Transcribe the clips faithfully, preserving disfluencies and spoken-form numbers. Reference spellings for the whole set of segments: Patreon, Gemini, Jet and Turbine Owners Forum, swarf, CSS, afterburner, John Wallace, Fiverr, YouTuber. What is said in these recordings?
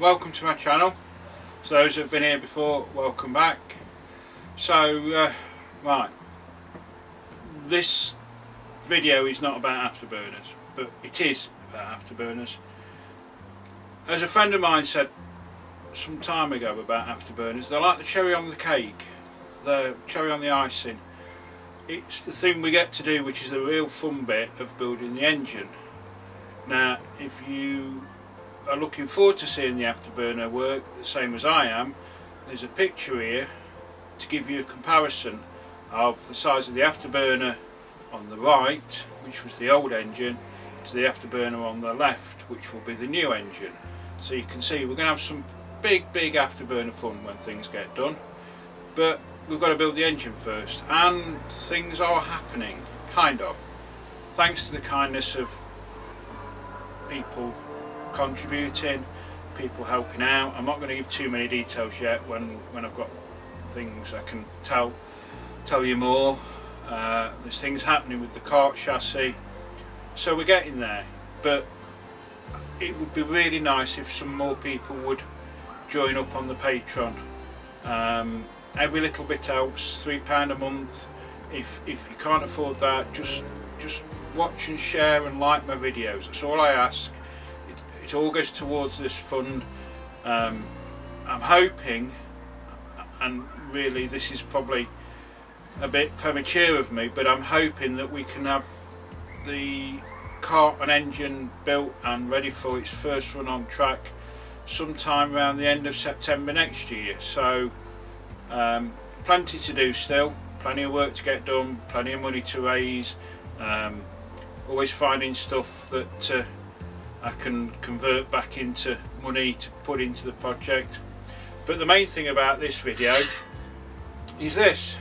welcome to my channel. To those that have been here before, welcome back. So, uh, right, this video is not about afterburners, but it is about afterburners. As a friend of mine said some time ago about afterburners, they're like the cherry on the cake, the cherry on the icing. It's the thing we get to do, which is the real fun bit of building the engine. Now, if you are looking forward to seeing the afterburner work, the same as I am, there's a picture here to give you a comparison of the size of the afterburner on the right, which was the old engine, to the afterburner on the left, which will be the new engine. So you can see we're going to have some big, big afterburner fun when things get done, but we've got to build the engine first, and things are happening, kind of, thanks to the kindness of people contributing, people helping out. I'm not going to give too many details yet. When when I've got things I can tell tell you more. Uh, there's things happening with the cart chassis, so we're getting there, but it would be really nice if some more people would join up on the Patreon. Um, every little bit helps, three pounds a month. If, if you can't afford that, just just watch and share and like my videos, that's all I ask. It, it all goes towards this fund. um, I'm hoping, and really this is probably a bit premature of me, but I'm hoping that we can have the cart and engine built and ready for its first run on track sometime around the end of September next year. So um, plenty to do still, plenty of work to get done, plenty of money to raise. Um, always finding stuff that uh, I can convert back into money to put into the project. But the main thing about this video is this.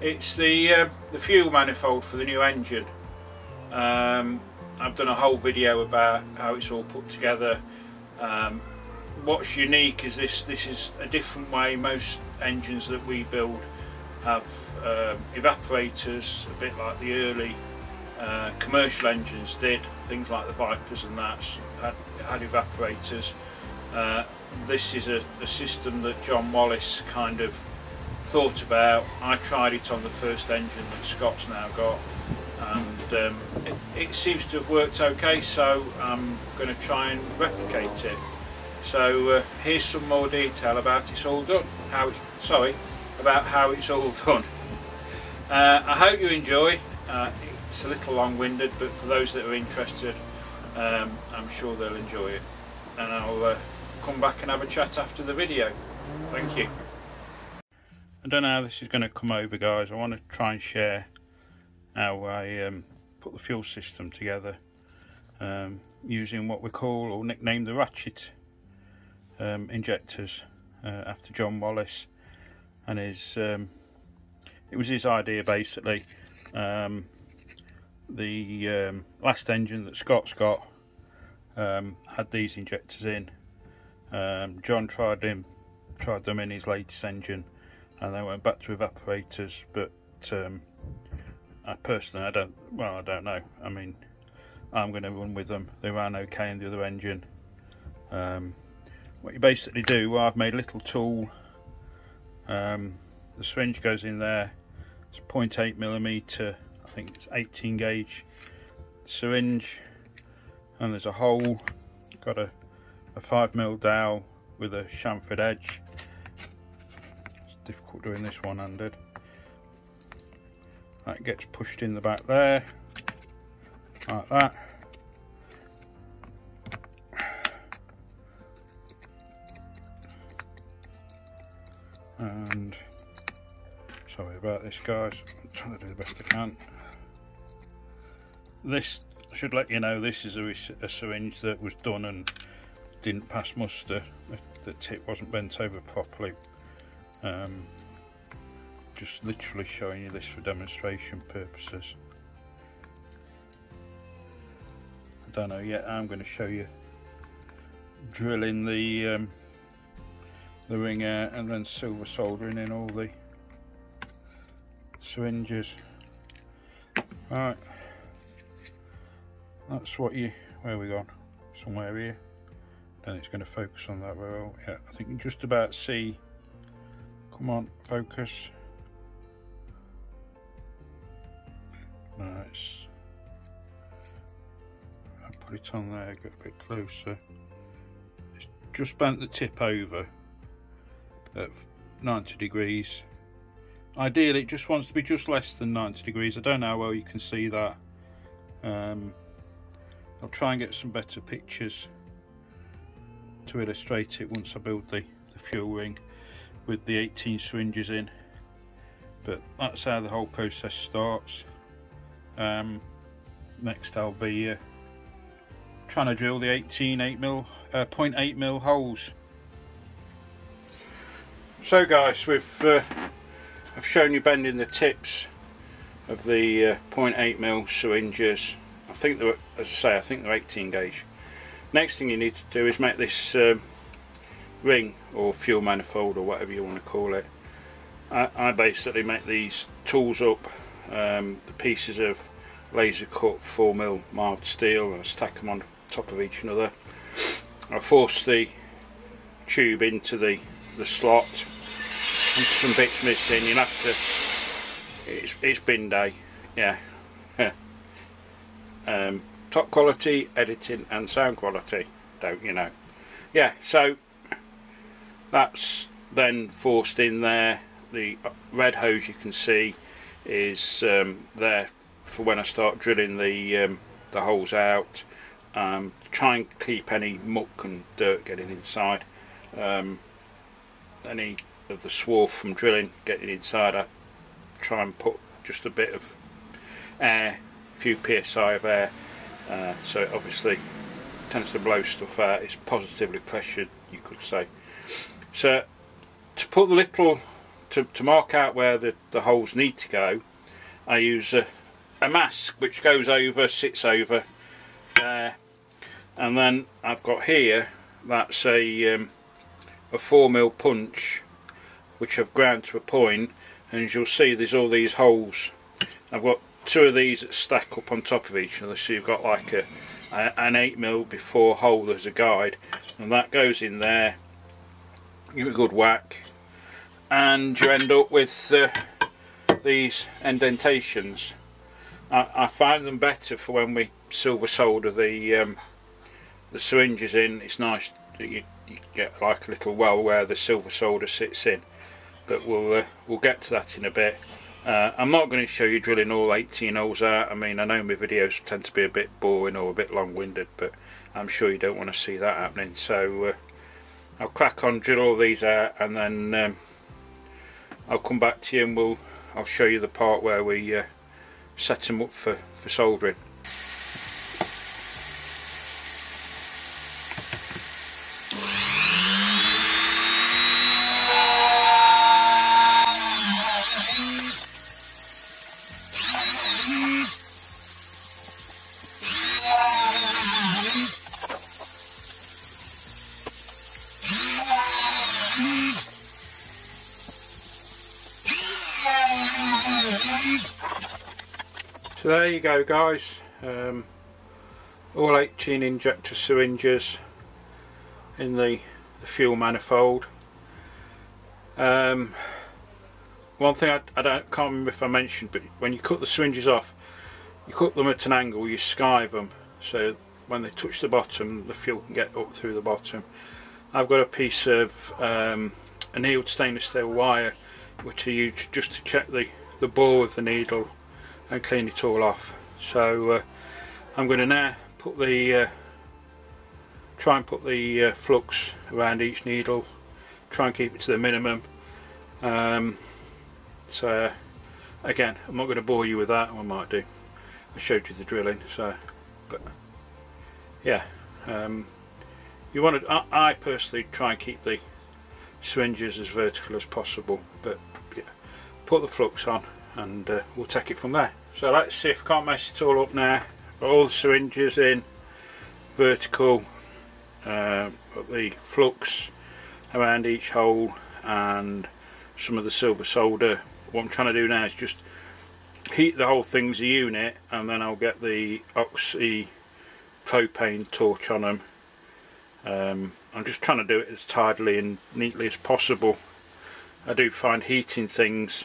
It's the, uh, the fuel manifold for the new engine. Um, I've done a whole video about how it's all put together. Um, what's unique is this, this is a different way. Most engines that we build have um, evaporators, a bit like the early uh, commercial engines did, things like the Vipers and that had, had evaporators. Uh, this is a, a system that John Wallace kind of thought about. I tried it on the first engine that Scott's now got, and um, it, it seems to have worked okay, so I'm going to try and replicate it. So uh, here's some more detail about it's all done, how it's, sorry, about how it's all done. Uh, I hope you enjoy. Uh, it's a little long-winded, but for those that are interested, um, I'm sure they'll enjoy it. And I'll uh, come back and have a chat after the video. Thank you. I don't know how this is going to come over, guys. I want to try and share how I um, put the fuel system together um, using what we call or nickname the ratchet um, injectors uh, after John Wallace. And his, um, it was his idea basically. Um, the um, last engine that Scott's got um, had these injectors in. Um, John tried them, tried them in his latest engine, and they went back to evaporators. But um, I personally, I don't. Well, I don't know. I mean, I'm going to run with them. They ran okay in the other engine. Um, what you basically do, well, I've made a little tool. Um, the syringe goes in there. It's zero point eight millimeter, I think it's eighteen gauge syringe, and there's a hole. Got a, a five mil dowel with a chamfered edge. It's difficult doing this one-handed. That gets pushed in the back there, like that. And sorry about this, guys, I'm trying to do the best I can. This, I should let you know, this is a, a syringe that was done and didn't pass muster. The tip wasn't bent over properly. Um, just literally showing you this for demonstration purposes. I don't know yet. I'm going to show you drilling the um, the ring out, and then silver soldering in all the syringes. Right, that's what you, where we gone? Somewhere here. and it's going to focus on that well. Yeah, I think you can just about see. Come on, focus. Nice. I'll put it on there, get a bit closer. It's just bent the tip over at ninety degrees. Ideally it just wants to be just less than ninety degrees. I don't know how well you can see that. Um, I'll try and get some better pictures to illustrate it once I build the, the fuel ring with the eighteen syringes in, but that's how the whole process starts. Um, next I'll be uh, trying to drill the eighteen eight mil, uh, point eight mil holes. So guys, we've uh, I've shown you bending the tips of the uh, point eight mil syringes. I think they're, as I say, I think they're eighteen gauge. Next thing you need to do is make this um, ring or fuel manifold, or whatever you want to call it. I, I basically make these tools up, um, the pieces of laser cut four mil mild steel, and I stack them on top of each another. I force the tube into the, the slot, and some bits missing. You'll have to, it's, it's bin day, yeah. um, top quality, editing and sound quality, don't you know. Yeah, so that's then forced in there. The red hose you can see is um, there for when I start drilling the um, the holes out. Um, try and keep any muck and dirt getting inside. Um, any of the swarf from drilling getting inside, I try and put just a bit of air, a few P S I of air, uh, so it obviously tends to blow stuff out. It's positively pressured, you could say. So to put the little, to, to mark out where the, the holes need to go, I use a, a mask which goes over, sits over there, and then I've got here, that's a, um, a four mil punch which I've ground to a point, and as you'll see there's all these holes. I've got two of these that stack up on top of each other, so you've got like a, a, an eight mil before hole as a guide, and that goes in there. Give it a good whack and you end up with uh, these indentations. I, I find them better for when we silver solder the um, the syringes in. It's nice that you, you get like a little well where the silver solder sits in, but we'll uh, we'll get to that in a bit. uh, I'm not going to show you drilling all eighteen holes out. I mean, I know my videos tend to be a bit boring or a bit long-winded, but I'm sure you don't want to see that happening. So uh, I'll crack on, drill all these out, and then um, I'll come back to you and we'll I'll show you the part where we uh, set them up for, for soldering. So there you go guys, um, all eighteen injector syringes in the, the fuel manifold. Um, one thing I, I don't, can't remember if I mentioned, but when you cut the syringes off, you cut them at an angle, you skive them, so when they touch the bottom the fuel can get up through the bottom. I've got a piece of um, annealed stainless steel wire which I use just to check the, the bore of the needle and clean it all off. So uh, I'm going to now put the uh, try and put the uh, flux around each needle, try and keep it to the minimum. Um, so again, I'm not going to bore you with that. I might do. I showed you the drilling. So, but yeah, um, you want to. I, I personally try and keep the syringes as vertical as possible, but yeah, put the flux on, and uh, we'll take it from there. So let's see if I can't mess it all up now. Got all the syringes in vertical, uh, got the flux around each hole and some of the silver solder. What I'm trying to do now is just heat the whole thing as a unit, and then I'll get the oxy propane torch on them Um, I'm just trying to do it as tidily and neatly as possible. I do find heating things,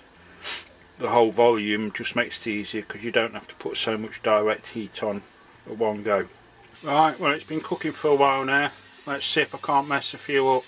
the whole volume, just makes it easier because you don't have to put so much direct heat on at one go. Right, well, it's been cooking for a while now. Let's see if I can't mess a few up.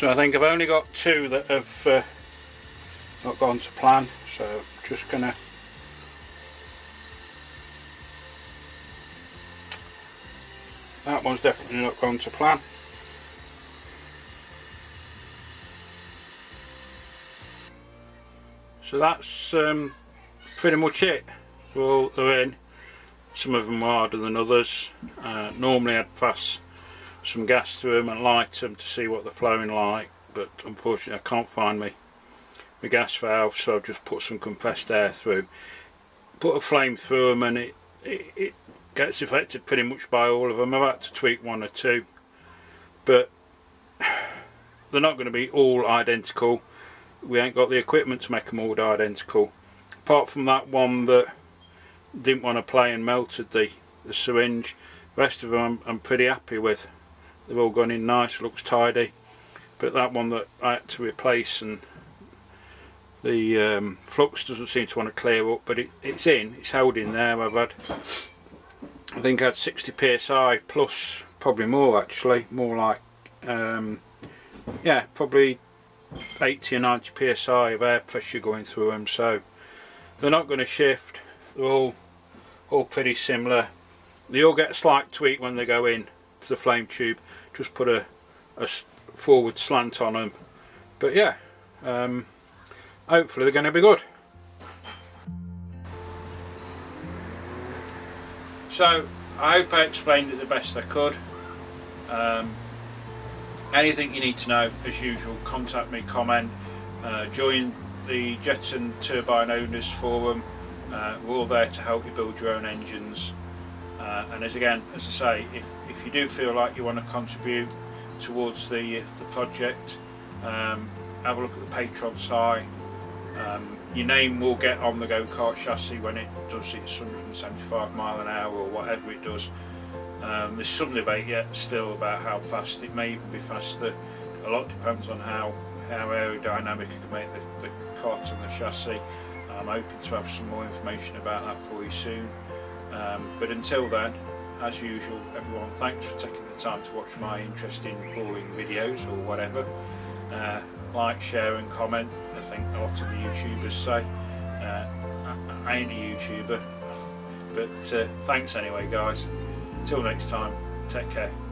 So I think I've only got two that have uh, not gone to plan, so I'm just going to that one's definitely not gone to plan. So that's um, pretty much it. Well, they're in. Some of them are harder than others. Uh, normally I'd pass some gas through them and light them to see what they're flowing like, but unfortunately I can't find my, my gas valve, so I've just put some compressed air through, put a flame through them, and it, it, it gets affected pretty much by all of them. I've had to tweak one or two, but they're not going to be all identical. We ain't got the equipment to make them all identical, apart from that one that didn't want to play and melted the, the syringe. The rest of them I'm, I'm pretty happy with. They've all gone in nice, looks tidy, but that one that I had to replace, and the um, flux doesn't seem to want to clear up, but it, it's in, it's held in there. I've had, I think I had sixty P S I plus, probably more actually, more like, um, yeah, probably eighty or ninety P S I of air pressure going through them, so they're not going to shift. They're all, all pretty similar. They all get a slight tweak when they go in to the flame tube, just put a, a forward slant on them, but yeah, um, hopefully they're going to be good. So I hope I explained it the best I could. Um, anything you need to know, as usual, contact me, comment, uh, join the Jet and Turbine Owners Forum. Uh, we're all there to help you build your own engines. Uh, and as again, as I say, if, if you do feel like you want to contribute towards the, the project, um, have a look at the Patreon site, Um, your name will get on the go-kart chassis when it does its one hundred seventy-five mile an hour or whatever it does. Um, there's some debate yet still about how fast. It may even be faster. A lot depends on how, how aerodynamic you can make the, the cart and the chassis. I'm hoping to have some more information about that for you soon. Um, but until then, as usual, everyone, thanks for taking the time to watch my interesting, boring videos or whatever. Uh, like, share and comment. I think a lot of the YouTubers say. Uh, I, I ain't a YouTuber. But uh, thanks anyway, guys. Until next time, take care.